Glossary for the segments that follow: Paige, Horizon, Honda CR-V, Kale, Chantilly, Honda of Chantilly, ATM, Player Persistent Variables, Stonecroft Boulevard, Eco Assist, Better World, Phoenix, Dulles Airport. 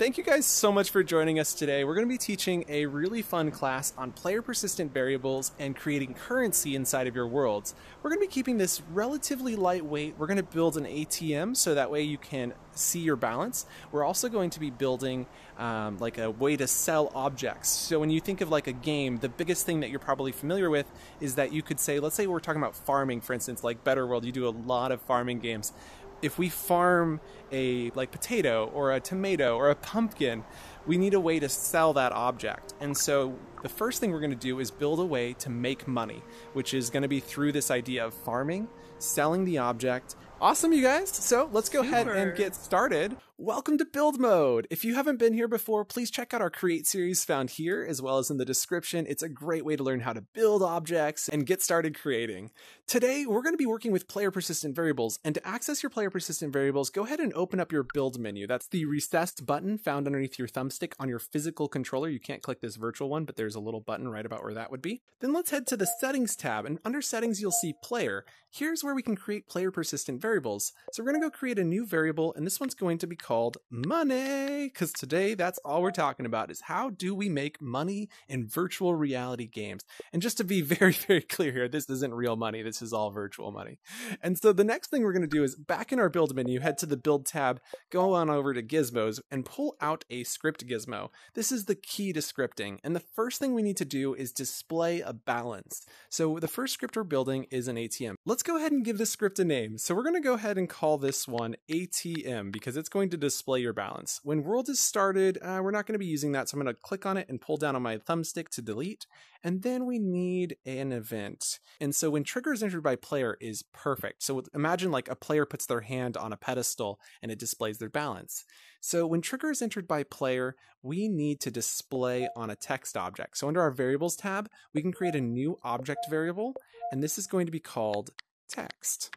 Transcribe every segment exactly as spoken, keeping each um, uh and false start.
Thank you guys so much for joining us today. We're going to be teaching a really fun class on player persistent variables and creating currency inside of your worlds. We're going to be keeping this relatively lightweight. We're going to build an A T M so that way you can see your balance. We're also going to be building um, like a way to sell objects. So when you think of like a game, the biggest thing that you're probably familiar with is that you could say, let's say we're talking about farming, for instance, like Better World, you do a lot of farming games. If we farm a like potato or a tomato or a pumpkin, we need a way to sell that object. And so the first thing we're going to do is build a way to make money, which is going to be through this idea of farming, selling the object. Awesome, you guys. So let's go ahead and get started. Welcome to build mode. If you haven't been here before, please check out our create series found here as well as in the description. It's a great way to learn how to build objects and get started creating. Today, we're going to be working with player persistent variables, and to access your player persistent variables, go ahead and open up your build menu. That's the recessed button found underneath your thumbstick on your physical controller. You can't click this virtual one, but there's a little button right about where that would be. Then let's head to the settings tab, and under settings, you'll see player. Here's where we can create player persistent variables. variables. So we're going to go create a new variable, and this one's going to be called money, because today that's all we're talking about is how do we make money in virtual reality games. And just to be very, very clear here, this isn't real money. This is all virtual money. And so the next thing we're going to do is back in our build menu, head to the build tab, go on over to gizmos and pull out a script gizmo. This is the key to scripting. And the first thing we need to do is display a balance. So the first script we're building is an A T M. Let's go ahead and give this script a name. So we're going to go ahead and call this one A T M because it's going to display your balance. When world is started, uh, we're not going to be using that, so I'm going to click on it and pull down on my thumbstick to delete. And then we need an event. And so when trigger is entered by player is perfect. So imagine like a player puts their hand on a pedestal and it displays their balance. So when trigger is entered by player, we need to display on a text object. So under our variables tab, we can create a new object variable, and this is going to be called text.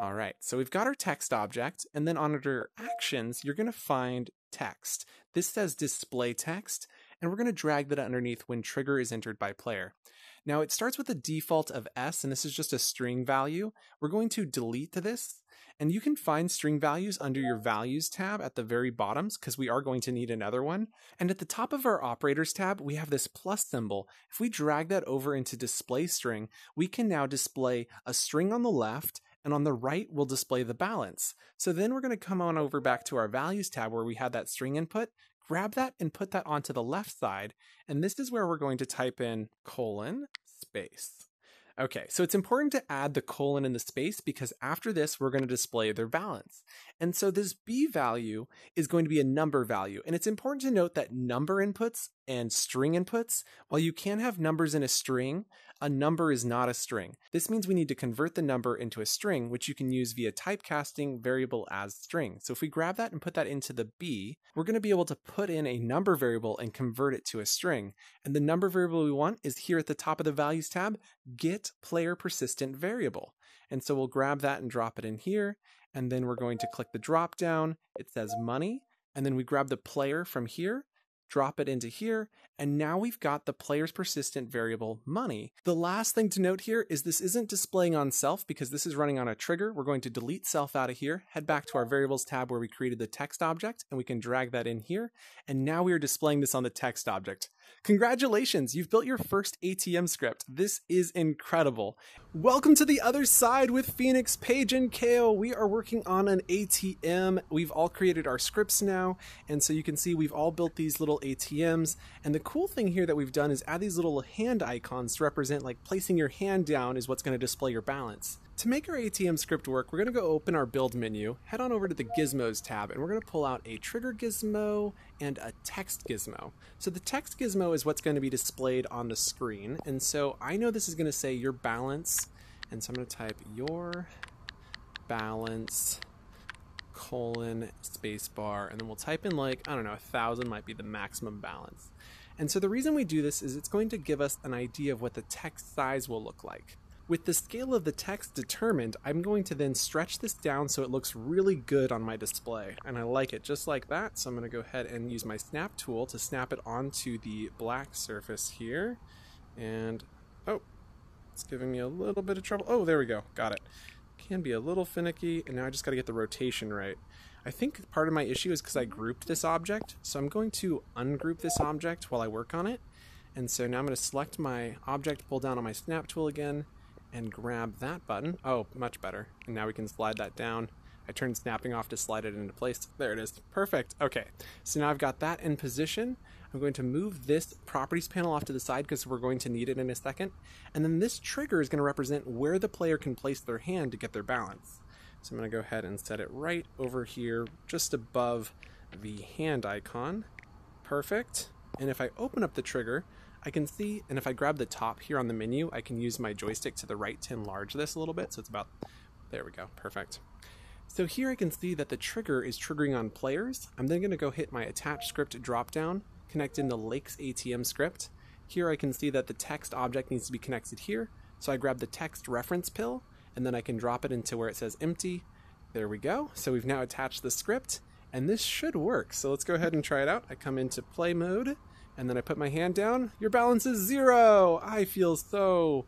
All right, so we've got our text object, and then under actions, you're gonna find text. This says display text, and we're gonna drag that underneath when trigger is entered by player. Now it starts with a default of S, and this is just a string value. We're going to delete this, and you can find string values under your values tab at the very bottoms because we are going to need another one. And at the top of our operators tab, we have this plus symbol. If we drag that over into display string, we can now display a string on the left, and on the right, we'll display the balance. So then we're going to come on over back to our values tab where we had that string input, grab that and put that onto the left side. And this is where we're going to type in colon space. Okay, so it's important to add the colon in the space because after this, we're going to display their balance. And so this B value is going to be a number value. And it's important to note that number inputs and string inputs, while you can have numbers in a string, a number is not a string. This means we need to convert the number into a string, which you can use via typecasting variable as string. So if we grab that and put that into the B, we're going to be able to put in a number variable and convert it to a string. And the number variable we want is here at the top of the values tab, get player persistent variable. And so we'll grab that and drop it in here. And then we're going to click the drop down. It says money. And then we grab the player from here, drop it into here, and now we've got the player's persistent variable money. The last thing to note here is this isn't displaying on self because this is running on a trigger. We're going to delete self out of here, head back to our variables tab where we created the text object, and we can drag that in here. And now we are displaying this on the text object. Congratulations, you've built your first A T M script. This is incredible. Welcome to the other side with Phoenix, Paige, and Kale. We are working on an A T M. We've all created our scripts now, and so you can see we've all built these little A T Ms. And the cool thing here that we've done is add these little hand icons to represent like placing your hand down is what's going to display your balance. To make our A T M script work, we're going to go open our build menu, head on over to the gizmos tab, and we're going to pull out a trigger gizmo and a text gizmo. So the text gizmo is what's going to be displayed on the screen. And so I know this is going to say your balance. And so I'm going to type your balance colon spacebar, and then we'll type in like, I don't know, a thousand might be the maximum balance. And so the reason we do this is it's going to give us an idea of what the text size will look like. With the scale of the text determined, I'm going to then stretch this down so it looks really good on my display. And I like it just like that. So I'm going to go ahead and use my snap tool to snap it onto the black surface here. And oh, it's giving me a little bit of trouble. Oh, there we go. Got it. Can be a little finicky, and now I just got to get the rotation right. I think part of my issue is because I grouped this object. So I'm going to ungroup this object while I work on it. And so now I'm going to select my object, pull down on my snap tool again, and grab that button. Oh, much better. And now we can slide that down. I turned snapping off to slide it into place. There it is. Perfect. Okay. So now I've got that in position. I'm going to move this properties panel off to the side because we're going to need it in a second. And then this trigger is going to represent where the player can place their hand to get their balance. So I'm going to go ahead and set it right over here, just above the hand icon. Perfect. And if I open up the trigger, I can see, and if I grab the top here on the menu, I can use my joystick to the right to enlarge this a little bit. So it's about, there we go. Perfect. So here I can see that the trigger is triggering on players. I'm then going to go hit my attach script dropdown, connect in the Lakes A T M script. Here I can see that the text object needs to be connected here. So I grab the text reference pill, and then I can drop it into where it says empty. There we go. So we've now attached the script, and this should work. So let's go ahead and try it out. I come into play mode, and then I put my hand down. Your balance is zero. I feel so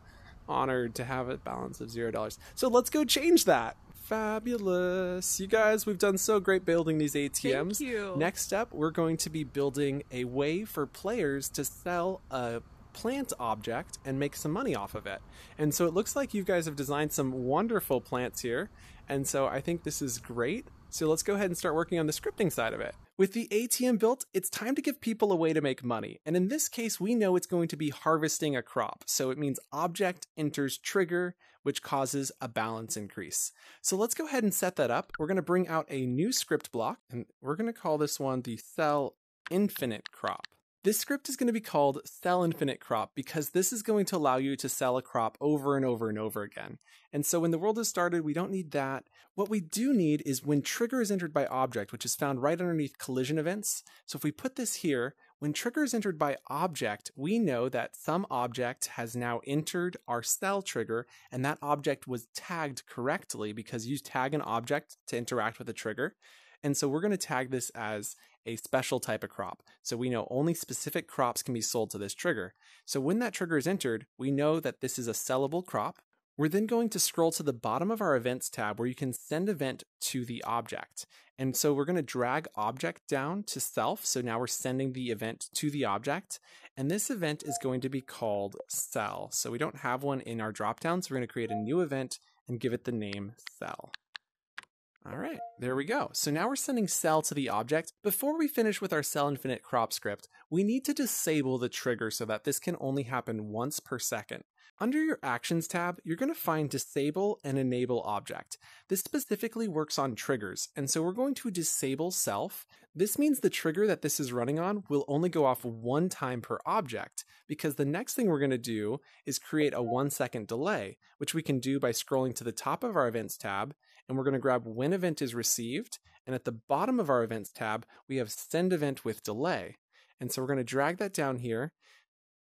honored to have a balance of zero dollars. So let's go change that. Fabulous. You guys, we've done so great building these A T Ms. Thank you. Next up, we're going to be building a way for players to sell a plant object and make some money off of it. And so it looks like you guys have designed some wonderful plants here. And so I think this is great. So let's go ahead and start working on the scripting side of it. With the A T M built, it's time to give people a way to make money. And in this case, we know it's going to be harvesting a crop. So it means object enters trigger, which causes a balance increase. So let's go ahead and set that up. We're going to bring out a new script block, and we're going to call this one the Sell Infinite Crop. This script is going to be called Sell Infinite Crop because this is going to allow you to sell a crop over and over and over again. And so when the world is started, we don't need that. What we do need is when trigger is entered by object, which is found right underneath collision events. So if we put this here, when trigger is entered by object, we know that some object has now entered our sell trigger, and that object was tagged correctly because you tag an object to interact with a trigger. And so we're going to tag this as a special type of crop. So we know only specific crops can be sold to this trigger. So when that trigger is entered, we know that this is a sellable crop. We're then going to scroll to the bottom of our events tab where you can send event to the object. And so we're going to drag object down to self. So now we're sending the event to the object. And this event is going to be called sell. So we don't have one in our dropdown. So we're going to create a new event and give it the name sell. All right, there we go. So now we're sending sell to the object. Before we finish with our sell infinite crop script, we need to disable the trigger so that this can only happen once per second. Under your actions tab, you're going to find disable and enable object. This specifically works on triggers. And so we're going to disable self. This means the trigger that this is running on will only go off one time per object, because the next thing we're going to do is create a one second delay, which we can do by scrolling to the top of our events tab. And we're going to grab when event is received. And at the bottom of our events tab, we have send event with delay. And so we're going to drag that down here.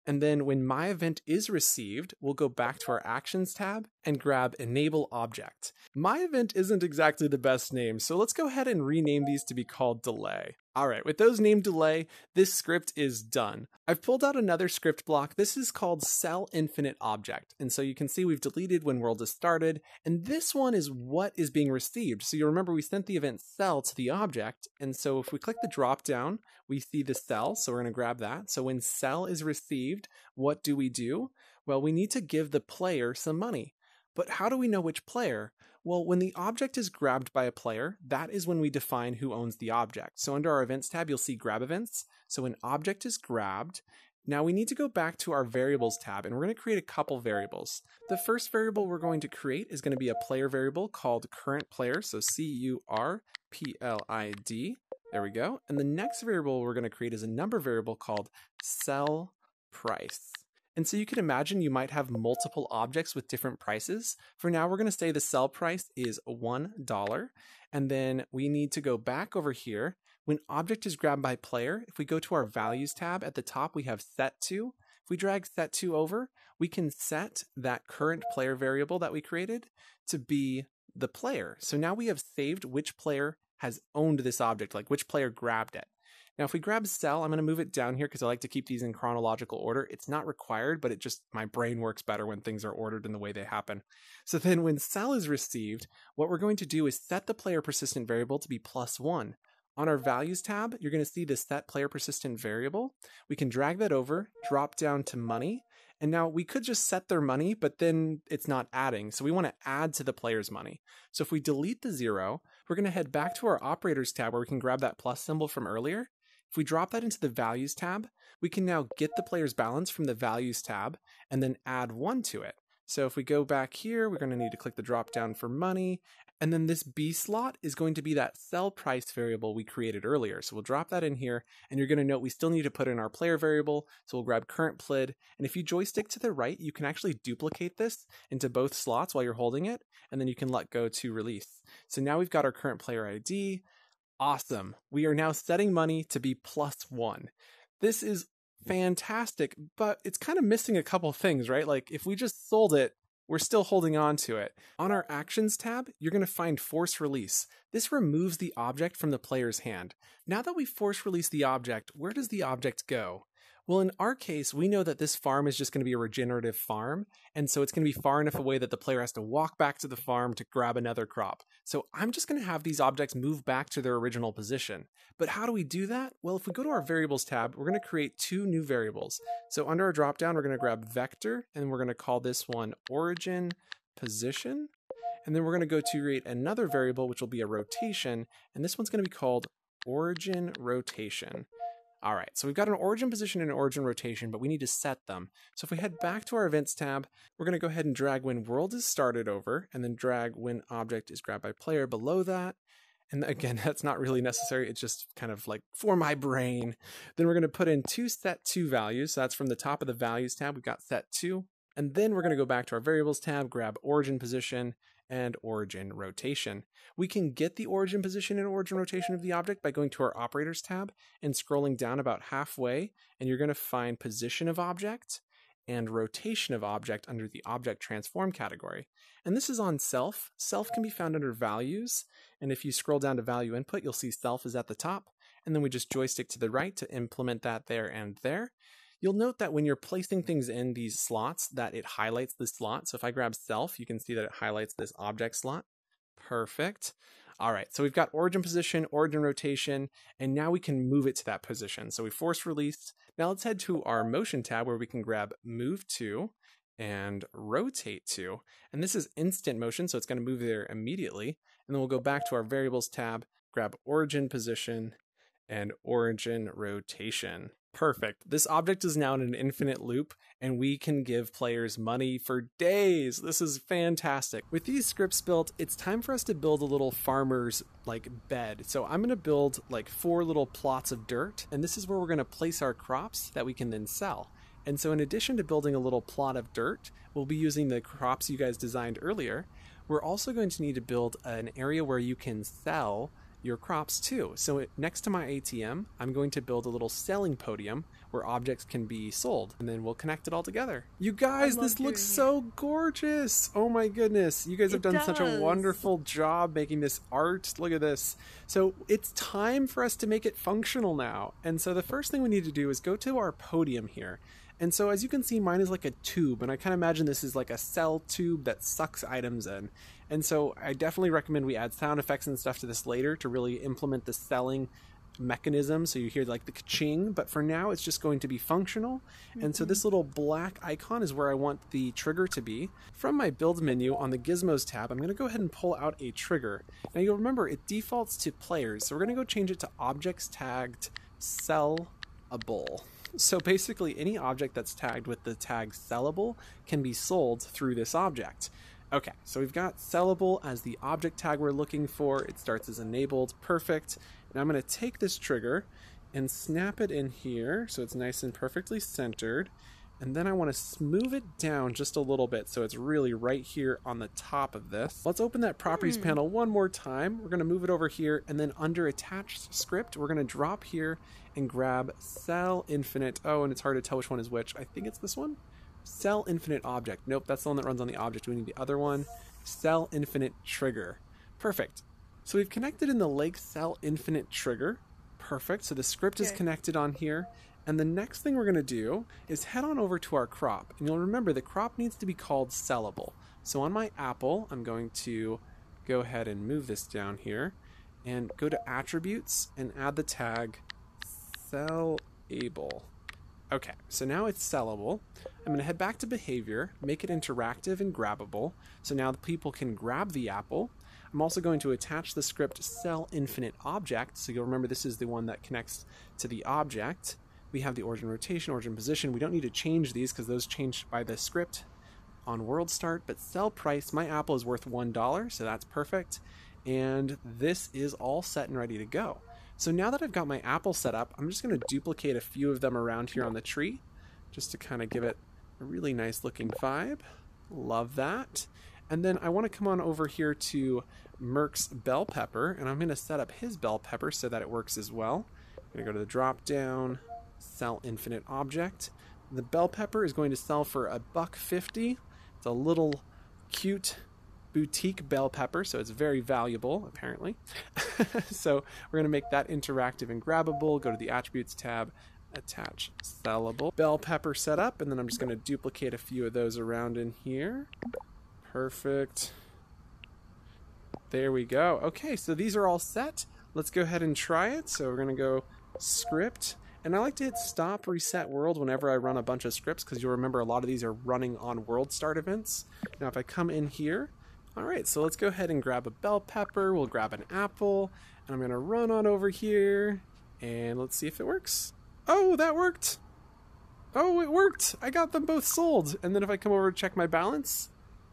And then when my event is received, we'll go back to our actions tab and grab enable object. My event isn't exactly the best name, so let's go ahead and rename these to be called delay. All right, with those named delay, this script is done. I've pulled out another script block. This is called Sell Infinite Object. And so you can see we've deleted when world is started. And this one is what is being received. So you remember we sent the event sell to the object. And so if we click the drop down, we see the sell. So we're going to grab that. So when sell is received, what do we do? Well, we need to give the player some money. But how do we know which player? Well, when the object is grabbed by a player, that is when we define who owns the object. So under our events tab, you'll see grab events. So when object is grabbed, now we need to go back to our variables tab, and we're going to create a couple variables. The first variable we're going to create is going to be a player variable called current player. So C U R P L I D. There we go. And the next variable we're going to create is a number variable called sell price. And so you can imagine you might have multiple objects with different prices. For now, we're going to say the sell price is one dollar. And then we need to go back over here. When object is grabbed by player, if we go to our values tab at the top, we have set to. If we drag set to over, we can set that current player variable that we created to be the player. So now we have saved which player has owned this object, like which player grabbed it. Now, if we grab cell, I'm going to move it down here because I like to keep these in chronological order. It's not required, but it just, my brain works better when things are ordered in the way they happen. So then when cell is received, what we're going to do is set the player persistent variable to be plus one. On our values tab, you're going to see the set player persistent variable. We can drag that over, drop down to money. And now we could just set their money, but then it's not adding. So we want to add to the player's money. So if we delete the zero, we're going to head back to our operators tab where we can grab that plus symbol from earlier. If we drop that into the values tab, we can now get the player's balance from the values tab and then add one to it. So if we go back here, we're going to need to click the drop down for money. And then this B slot is going to be that sell price variable we created earlier. So we'll drop that in here, and you're going to note we still need to put in our player variable. So we'll grab current plid. And if you joystick to the right, you can actually duplicate this into both slots while you're holding it. And then you can let go to release. So now we've got our current player I D. Awesome. We are now setting money to be plus one. This is fantastic, but it's kind of missing a couple things, right? Like if we just sold it, we're still holding on to it. On our actions tab, you're going to find force release. This removes the object from the player's hand. Now that we force release the object, where does the object go? Well, in our case, we know that this farm is just going to be a regenerative farm, and so it's going to be far enough away that the player has to walk back to the farm to grab another crop. So I'm just going to have these objects move back to their original position. But how do we do that? Well, if we go to our variables tab, we're going to create two new variables. So under our dropdown, we're going to grab vector, and we're going to call this one origin position. And then we're going to go to create another variable, which will be a rotation, and this one's going to be called origin rotation. All right, so we've got an origin position and an origin rotation, but we need to set them. So if we head back to our events tab, we're going to go ahead and drag when world is started over, and then drag when object is grabbed by player below that. And again, that's not really necessary. It's just kind of like for my brain. Then we're going to put in two set two values. So that's from the top of the values tab. We've got set two. And then we're going to go back to our variables tab, grab origin position, and origin rotation. We can get the origin position and origin rotation of the object by going to our operators tab and scrolling down about halfway, and you're going to find position of object and rotation of object under the object transform category. And this is on self. Self can be found under values, and if you scroll down to value input, you'll see self is at the top, and then we just joystick to the right to implement that there and there. You'll note that when you're placing things in these slots that it highlights the slot. So if I grab self, you can see that it highlights this object slot. Perfect. All right, so we've got origin position, origin rotation, and now we can move it to that position. So we force released. Now let's head to our motion tab where we can grab move to and rotate to. And this is instant motion, so it's going to move there immediately. And then we'll go back to our variables tab, grab origin position and origin rotation. Perfect. This object is now in an infinite loop, and we can give players money for days. This is fantastic. With these scripts built, it's time for us to build a little farmer's like bed. So I'm going to build like four little plots of dirt, and this is where we're going to place our crops that we can then sell. And so in addition to building a little plot of dirt, we'll be using the crops you guys designed earlier. We're also going to need to build an area where you can sell your crops too. So next to my A T M, I'm going to build a little selling podium where objects can be sold, and then we'll connect it all together. You guys, this looks so gorgeous. Oh my goodness. You guys have done such a wonderful job making this art. Look at this. So it's time for us to make it functional now. And so the first thing we need to do is go to our podium here. And so as you can see, mine is like a tube, and I kind of imagine this is like a cell tube that sucks items in. And so I definitely recommend we add sound effects and stuff to this later to really implement the selling mechanism, so you hear like the ka-ching, but for now it's just going to be functional. Mm-hmm. And so this little black icon is where I want the trigger to be. From my build menu on the gizmos tab, I'm going to go ahead and pull out a trigger. Now you'll remember it defaults to players, so we're going to go change it to objects tagged sellable. So basically any object that's tagged with the tag sellable can be sold through this object. Okay, so we've got sellable as the object tag we're looking for. It starts as enabled, perfect. And I'm gonna take this trigger and snap it in here so it's nice and perfectly centered. And then I wanna smooth it down just a little bit so it's really right here on the top of this. Let's open that properties mm. panel one more time. We're gonna move it over here, and then under attached script, we're gonna drop here and grab cell infinite. Oh, and it's hard to tell which one is which. I think it's this one. Cell infinite object. Nope, that's the one that runs on the object. We need the other one. Cell infinite trigger. Perfect. So we've connected in the lake cell infinite trigger. Perfect. So the script okay. is connected on here. And the next thing we're going to do is head on over to our crop. And you'll remember the crop needs to be called sellable. So on my apple, I'm going to go ahead and move this down here and go to attributes and add the tag sellable. Okay, so now it's sellable. I'm going to head back to behavior, make it interactive and grabbable. So now the people can grab the apple. I'm also going to attach the script sell infinite object. So you'll remember this is the one that connects to the object. We have the origin rotation, origin position. We don't need to change these because those change by the script on world start. But sell price, my apple is worth one dollar, so that's perfect. And this is all set and ready to go. So now that I've got my apple set up, I'm just going to duplicate a few of them around here on the tree just to kind of give it a really nice looking vibe. Love that. And then I want to come on over here to Merc's bell pepper, and I'm going to set up his bell pepper so that it works as well. I'm going to go to the drop down, sell infinite object. The bell pepper is going to sell for a buck fifty. It's a little cute boutique bell pepper, so it's very valuable apparently. So we're going to make that interactive and grabbable. Go to the attributes tab, attach sellable bell pepper setup, and then I'm just going to duplicate a few of those around in here. Perfect. There we go. Okay, so these are all set. Let's go ahead and try it. So we're going to go script, and I like to hit stop, reset world whenever I run a bunch of scripts, because you'll remember a lot of these are running on world start events. Now if I come in here, all right, so let's go ahead and grab a bell pepper. We'll grab an apple, and I'm gonna run on over here, and let's see if it works. Oh, that worked. Oh, it worked. I got them both sold. And then if I come over to check my balance,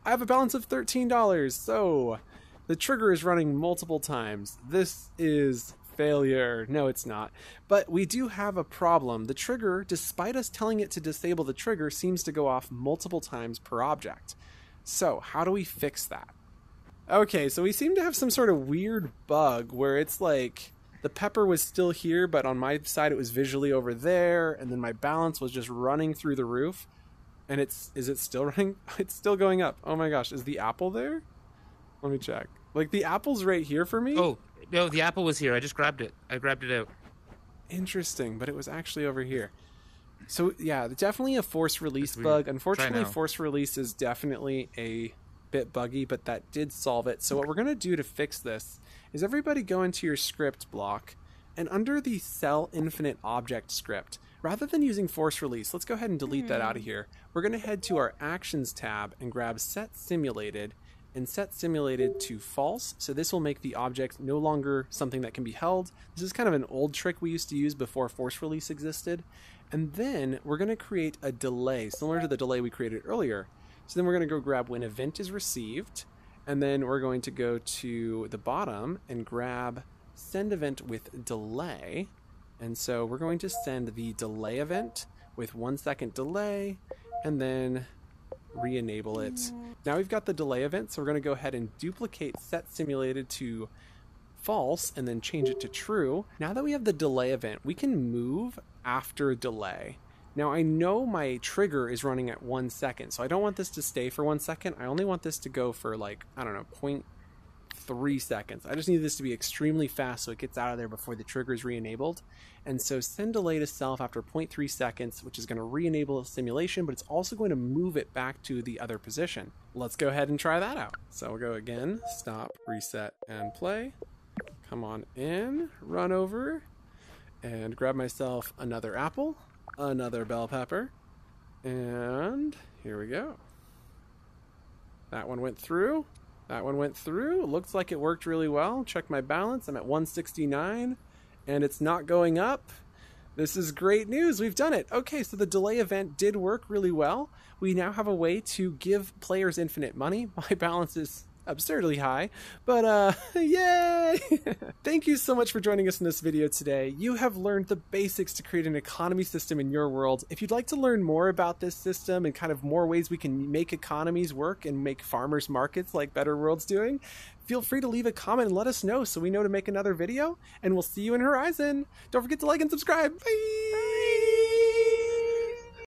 I have a balance of thirteen dollars. So the trigger is running multiple times. This is failure. No, it's not. But we do have a problem. The trigger, despite us telling it to disable the trigger, seems to go off multiple times per object. So how do we fix that? Okay, so we seem to have some sort of weird bug where it's like the pepper was still here, but on my side it was visually over there, and then my balance was just running through the roof. And it's, is it still running? It's still going up. Oh my gosh, is the apple there? Let me check. Like the apple's right here for me? Oh, no, the apple was here. I just grabbed it. I grabbed it out. Interesting, but it was actually over here. So yeah, definitely a force release bug. Unfortunately, force release is definitely a bit buggy, but that did solve it. So what we're going to do to fix this is everybody go into your script block, and under the sell infinite object script, rather than using force release, let's go ahead and delete that out of here. We're going to head to our actions tab and grab set simulated, and set simulated to false. So this will make the object no longer something that can be held. This is kind of an old trick we used to use before force release existed. And then we're going to create a delay similar to the delay we created earlier. So then we're going to go grab when event is received, and then we're going to go to the bottom and grab send event with delay. And so we're going to send the delay event with one second delay, and then re-enable it. Now we've got the delay event, so we're going to go ahead and duplicate set simulated to false and then change it to true. Now that we have the delay event, we can move after delay. Now I know my trigger is running at one second, so I don't want this to stay for one second. I only want this to go for like, I don't know, point three seconds. I just need this to be extremely fast so it gets out of there before the trigger is re-enabled. And so send delay to self after point three seconds, which is going to re-enable the simulation, but it's also going to move it back to the other position. Let's go ahead and try that out. So we'll go again, stop, reset, and play. Come on in, run over, and grab myself another apple, another bell pepper, and here we go. That one went through. That one went through. Looks like it worked really well. Check my balance. I'm at one sixty-nine, and it's not going up. This is great news. We've done it. Okay, so the delay event did work really well. We now have a way to give players infinite money. My balance is absurdly high, but uh, yay! Thank you so much for joining us in this video today. You have learned the basics to create an economy system in your world. If you'd like to learn more about this system and kind of more ways we can make economies work and make farmers markets like Better World's doing, feel free to leave a comment and let us know so we know to make another video, and we'll see you in Horizon. Don't forget to like and subscribe. Bye! Bye.